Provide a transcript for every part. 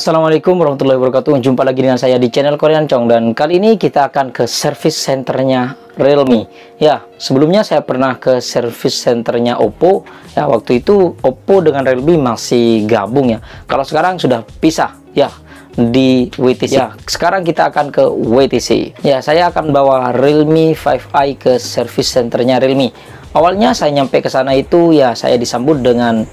Assalamualaikum warahmatullahi wabarakatuh. Jumpa lagi dengan saya di channel Korean Chong, dan kali ini kita akan ke service centernya Realme. Ya, sebelumnya saya pernah ke service centernya Oppo. Ya, waktu itu Oppo dengan Realme masih gabung ya. Kalau sekarang sudah pisah ya di WTC. Ya, sekarang kita akan ke WTC. Ya, saya akan bawa Realme 5i ke service centernya Realme. Awalnya saya nyampe ke sana itu ya saya disambut dengan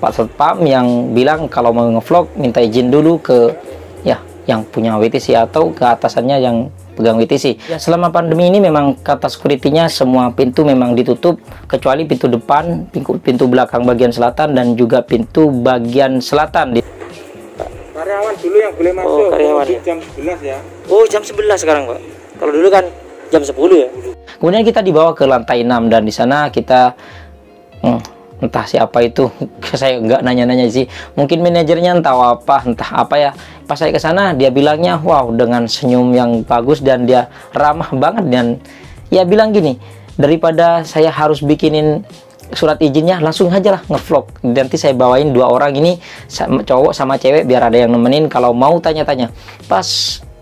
Pak Satpam yang bilang kalau mau ngevlog minta izin dulu ke ya yang punya WTC atau ke atasannya yang pegang WTC. Ya, selama pandemi ini memang kata security-nya semua pintu memang ditutup kecuali pintu depan, pintu belakang bagian selatan dan juga pintu bagian selatan. Karyawan dulu yang boleh masuk. Oh, jam 11 ya. Oh, jam 11 sekarang, Pak. Kalau dulu kan jam 10 ya. Kemudian kita dibawa ke lantai 6 dan di sana kita entah siapa itu, saya nggak nanya-nanya sih, mungkin manajernya entah apa ya. Pas saya ke sana dia bilangnya wow, dengan senyum yang bagus dan dia ramah banget, dan ya bilang gini, daripada saya harus bikinin surat izinnya, langsung aja lah ngevlog, nanti saya bawain dua orang ini, cowok sama cewek, biar ada yang nemenin kalau mau tanya-tanya. Pas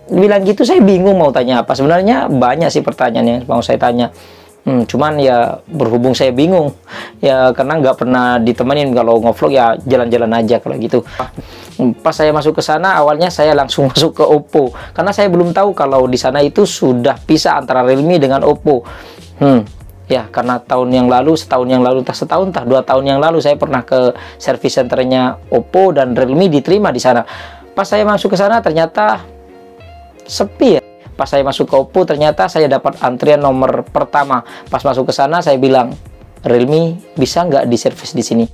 bilang gitu saya bingung mau tanya apa, sebenarnya banyak sih pertanyaannya mau saya tanya. Cuman ya berhubung saya bingung ya karena nggak pernah ditemenin, kalau ngevlog ya jalan-jalan aja kalau gitu. Pas saya masuk ke sana awalnya saya langsung masuk ke Oppo karena saya belum tahu kalau di sana itu sudah pisah antara Realme dengan Oppo. Ya karena setahun yang lalu entah setahun entah 2 tahun yang lalu saya pernah ke service centernya Oppo dan Realme diterima di sana. Pas saya masuk ke sana ternyata sepi ya. Pas saya masuk ke Oppo ternyata saya dapat antrian nomor pertama. Pas masuk ke sana saya bilang, Realme bisa nggak diservis di sini?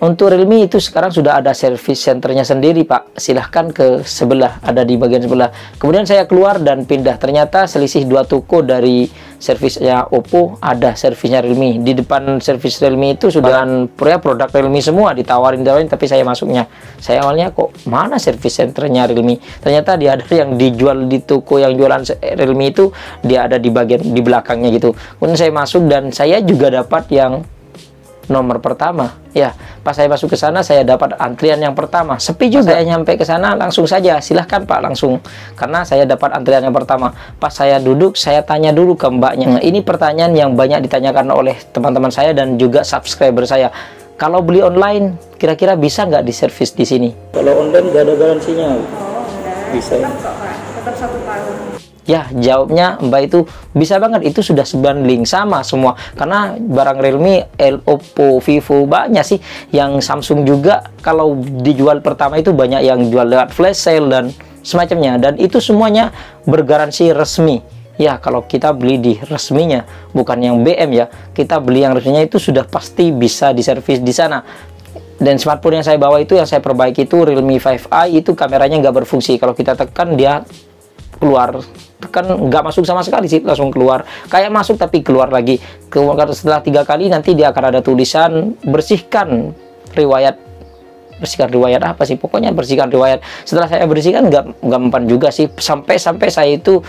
Untuk Realme itu sekarang sudah ada service centernya sendiri, Pak. Silahkan ke sebelah, ada di bagian sebelah. Kemudian saya keluar dan pindah. Ternyata selisih 2 toko dari servisnya Oppo ada servisnya Realme. Di depan servis Realme itu sudah produk Realme semua ditawarin, tapi saya masuknya. Saya awalnya kok mana servis centernya Realme? Ternyata dia ada yang dijual di toko yang jualan Realme itu, dia ada di bagian di belakangnya gitu. Kemudian saya masuk dan saya juga dapat yang nomor pertama. Ya, pas saya masuk ke sana saya dapat antrian yang pertama. Sepi juga. Saya nyampe ke sana langsung saja, silahkan Pak, langsung, karena saya dapat antrian yang pertama. Pas saya duduk saya tanya dulu ke mbaknya. Ini pertanyaan yang banyak ditanyakan oleh teman-teman saya dan juga subscriber saya. Kalau beli online kira-kira bisa nggak diservis di sini? Kalau online nggak ada garansinya. Bisa. Tetap 1 tahun. Ya, jawabnya Mbak itu bisa banget, itu sudah sebanding sama semua. Karena barang Realme, Oppo, Vivo banyak sih, yang Samsung juga kalau dijual pertama itu banyak yang jual lewat flash sale dan semacamnya, dan itu semuanya bergaransi resmi. Ya, kalau kita beli di resminya, bukan yang BM ya. Kita beli yang resminya itu sudah pasti bisa diservis di sana. Dan smartphone yang saya bawa itu, yang saya perbaiki itu Realme 5i, itu kameranya nggak berfungsi. Kalau kita tekan dia keluar, kan nggak masuk sama sekali sih, langsung keluar, kayak masuk tapi keluar lagi. Setelah 3 kali nanti dia akan ada tulisan bersihkan riwayat apa sih, pokoknya bersihkan riwayat. Setelah saya bersihkan nggak mempan juga sih, sampai saya itu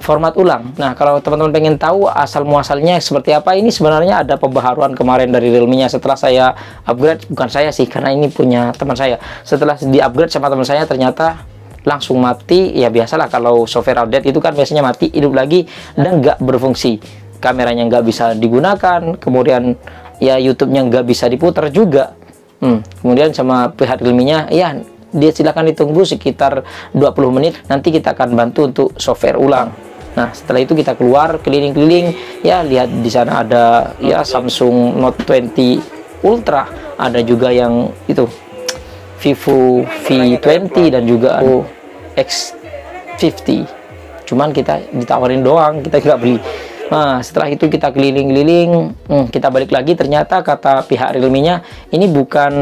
format ulang. Nah, kalau teman-teman pengen tahu asal muasalnya seperti apa, ini sebenarnya ada pembaharuan kemarin dari Realme-nya setelah saya upgrade, bukan saya sih karena ini punya teman saya. Setelah di upgrade sama teman saya ternyata langsung mati, ya biasalah kalau software update itu kan biasanya mati, hidup lagi, dan nggak berfungsi, kameranya nggak bisa digunakan, kemudian ya YouTube-nya nggak bisa diputar juga. Kemudian sama pihak Realme-nya, ya dia silahkan ditunggu sekitar 20 menit, nanti kita akan bantu untuk software ulang. Nah, setelah itu kita keluar keliling-keliling, ya lihat di sana ada ya Samsung Note 20 Ultra, ada juga yang itu Vivo V20 dan juga X50, cuman kita ditawarin doang, kita nggak beli. Nah, setelah itu kita keliling-keliling, kita balik lagi, ternyata kata pihak Realme-nya ini bukan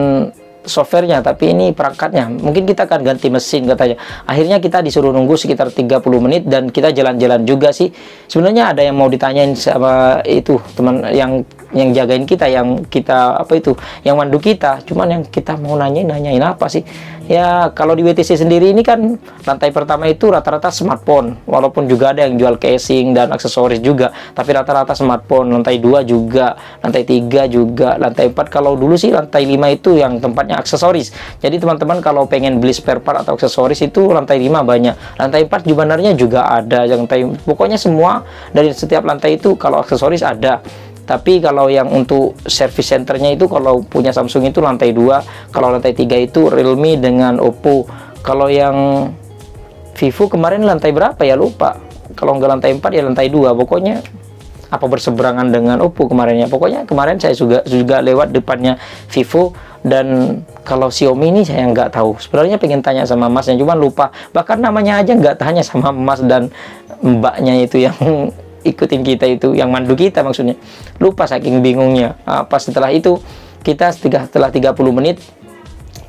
softwarenya tapi ini perangkatnya, mungkin kita akan ganti mesin katanya. Akhirnya kita disuruh nunggu sekitar 30 menit dan kita jalan-jalan juga sih. Sebenarnya ada yang mau ditanyain sama itu teman yang jagain kita, yang kita apa itu, yang mandu kita, cuman yang kita mau nanyain apa sih ya kalau di WTC sendiri ini kan lantai pertama itu rata-rata smartphone, walaupun juga ada yang jual casing dan aksesoris juga, tapi rata-rata smartphone. Lantai 2 juga, lantai 3 juga, lantai 4. Kalau dulu sih lantai 5 itu yang tempatnya aksesoris. Jadi teman-teman kalau pengen beli spare part atau aksesoris itu lantai 5 banyak, lantai 4 sebenarnya juga ada, lantai, pokoknya semua dari setiap lantai itu kalau aksesoris ada. Tapi kalau yang untuk service centernya itu kalau punya Samsung itu lantai 2, kalau lantai 3 itu Realme dengan Oppo. Kalau yang Vivo kemarin lantai berapa ya lupa, kalau nggak lantai 4 ya lantai 2, pokoknya apa berseberangan dengan Oppo kemarinnya. Pokoknya kemarin saya juga lewat depannya Vivo, dan kalau Xiaomi ini saya nggak tahu, sebenarnya pengen tanya sama masnya cuman lupa, bahkan namanya aja nggak tanya sama mas dan mbaknya itu yang ikutin kita itu, yang mandu kita maksudnya, lupa saking bingungnya. Pas setelah itu kita setelah 30 menit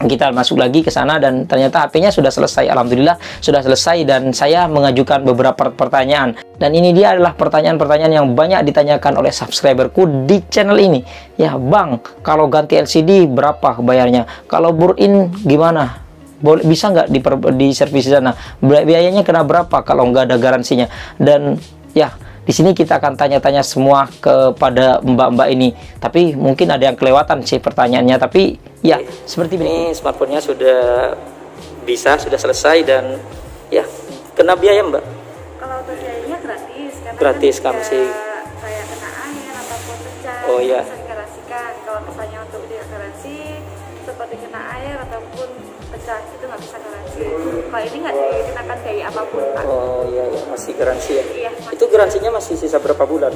kita masuk lagi ke sana dan ternyata HP-nya sudah selesai, alhamdulillah sudah selesai, dan saya mengajukan beberapa pertanyaan, dan ini dia adalah pertanyaan-pertanyaan yang banyak ditanyakan oleh subscriberku di channel ini. Ya bang, kalau ganti LCD berapa bayarnya, kalau burn-in gimana, boleh bisa nggak di servis sana, biayanya kena berapa kalau nggak ada garansinya. Dan ya di sini kita akan tanya-tanya semua kepada mbak-mbak ini, tapi mungkin ada yang kelewatan sih pertanyaannya, tapi ya seperti ini. Smartphone-nya sudah bisa, sudah selesai, dan ya kena biaya mbak? Kalau untuk biayanya gratis, karena gratis kan sih saya kena air ataupun pecah. Oh iya, bisa digarasikan. Kalau misalnya untuk garansi seperti kena air ataupun pecah itu nggak bisa garansi. Kalau ini nggak dikenakan biaya apapun pak. Oh iya, iya, masih garansi ya? Iya, masih. Itu garansinya masih sisa berapa bulan?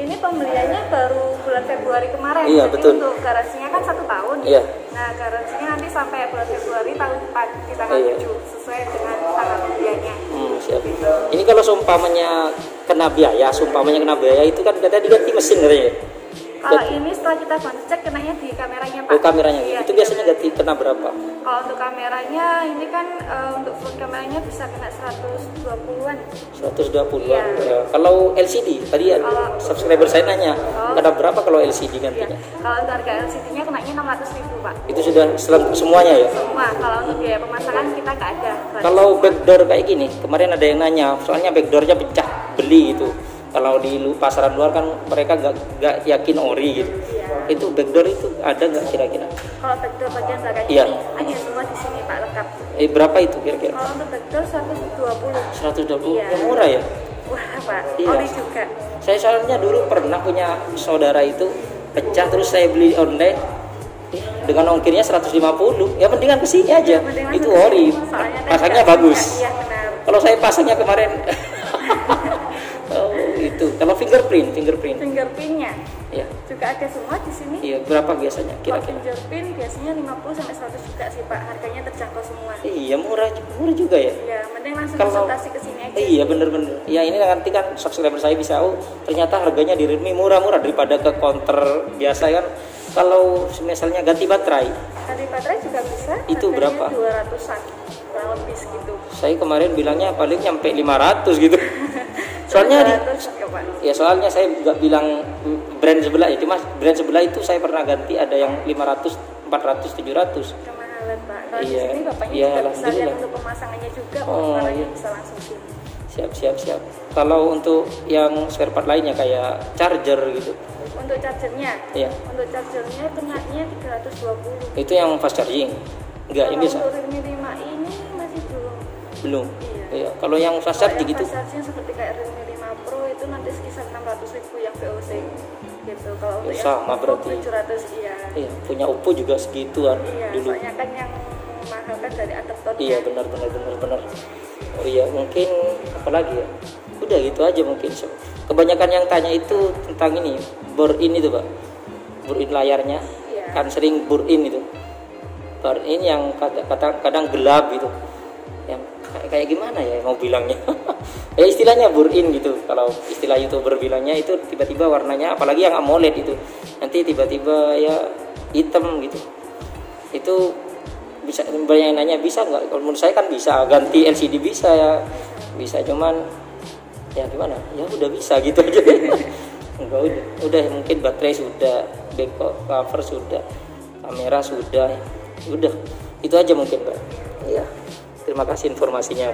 Ini pembeliannya baru bulan Februari kemarin. Iya, jadi betul. Untuk garansinya kan 1 tahun. Iya. Nah, garansinya nanti sampai bulan Februari tahun depan di tanggal 7 sesuai dengan tanggal pembeliannya. Siap. Gitu. Ini kalau seumpamanya kena biaya, itu kan katanya diganti mesin katanya. Kalau ini setelah kita bantu cek kenanya di kameranya pak. Oh, kameranya. Iya, itu biasanya ganti kena berapa? Kalau untuk kameranya ini kan untuk full kameranya bisa kena 120-an. 120-an. Iya. Ya. Kalau LCD tadi kalau subscriber saya nanya, kena berapa kalau LCD gantinya? Iya. Kalau untuk harga LCD-nya kenanya 600.000 pak. Itu sudah semuanya ya? Semua. Kalau untuk biaya pemasangan kita nggak ada. Kalau backdoor kayak gini, kemarin ada yang nanya, soalnya backdoornya pecah beli itu. Kalau di pasaran luar kan mereka nggak yakin ori gitu. Iya. Itu backdoor itu ada nggak kira-kira? Kalau backdoor bagian belakang ini ada semua di sini pak, lengkap. Berapa itu kira-kira? Kalau untuk backdoor 120. Iya. Murah ya? Murah pak. Iya. Ori juga. Saya soalnya dulu pernah punya saudara itu pecah, terus saya beli online dengan ongkirnya 150. Ya mendingan kesini aja. Iya, itu ori. Pasangnya bagus. Iya, benar. Kalau saya pasangnya kemarin. Itu kalau fingerprintnya ya juga ada semua di sini. Iya, berapa biasanya kira-kira? Fingerprint biasanya 50 sampai 100 juga sih pak, harganya terjangkau semua. Iya, murah juga ya. Iya, mending langsung konsultasi ke sini aja. Iya, bener-bener ya, ini nanti kan subscriber saya bisa ternyata harganya di Realme murah-murah daripada ke counter biasa kan. Kalau misalnya ganti baterai juga bisa, itu berapa? 200-an kurang lebih segitu. Saya kemarin bilangnya paling nyampe 500 gitu. Soalnya soalnya saya nggak bilang brand sebelah ya, cuma brand sebelah itu saya pernah ganti ada yang 500, 400, 700. Kemahalan pak. Kalau di sini bapaknya juga bisa lihat untuk pemasangannya juga, barangnya bisa langsung sini. Siap. Kalau untuk yang spare part lainnya kayak charger gitu. Untuk chargernya? Iya. Untuk chargernya kenanya 320. Itu yang fast charging? Enggak, ini bisa. Untuk Realme 5i ini masih belum. Iya. Kalau yang fast charging gitu? Fast charging seperti kayak Realme 5 Pro itu nanti sekitar 600.000 yang VOC gitu. Kalau untuk sama berarti 700. Iya. Iya, punya Oppo juga segituan dulu. Iya, soalnya kan yang mahal kan dari adaptornya. Iya, benar. Oh iya, mungkin apalagi ya? Udah gitu aja mungkin. Kebanyakan yang tanya itu tentang ini, burn-in itu pak, burn-in layarnya. Iya. Kan sering burn-in itu. Burn-in yang kadang gelap gitu. Yang kayak gimana ya mau bilangnya? Ya istilahnya burn-in gitu. Kalau istilah YouTuber bilangnya itu tiba-tiba warnanya, apalagi yang AMOLED itu. Nanti tiba-tiba ya hitam gitu. Itu bisa, banyak yang nanya bisa nggak? Kalau menurut saya kan bisa, ganti LCD bisa ya. Bisa, cuman ya gimana? Ya udah bisa gitu aja. Enggak, udah mungkin baterai sudah, back cover sudah, kamera sudah. Udah. Itu aja mungkin, Pak. Iya. Terima kasih informasinya.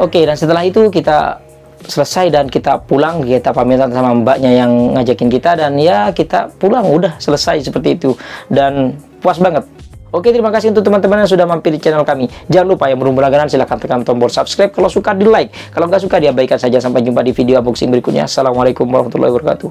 Oke, dan setelah itu kita selesai dan kita pulang, kita pamitan sama mbaknya yang ngajakin kita, dan ya kita pulang, udah selesai seperti itu, dan puas banget. Oke, terima kasih untuk teman-teman yang sudah mampir di channel kami. Jangan lupa yang belum berlangganan silahkan tekan tombol subscribe, kalau suka di like, kalau nggak suka diabaikan saja. Sampai jumpa di video unboxing berikutnya. Assalamualaikum warahmatullahi wabarakatuh.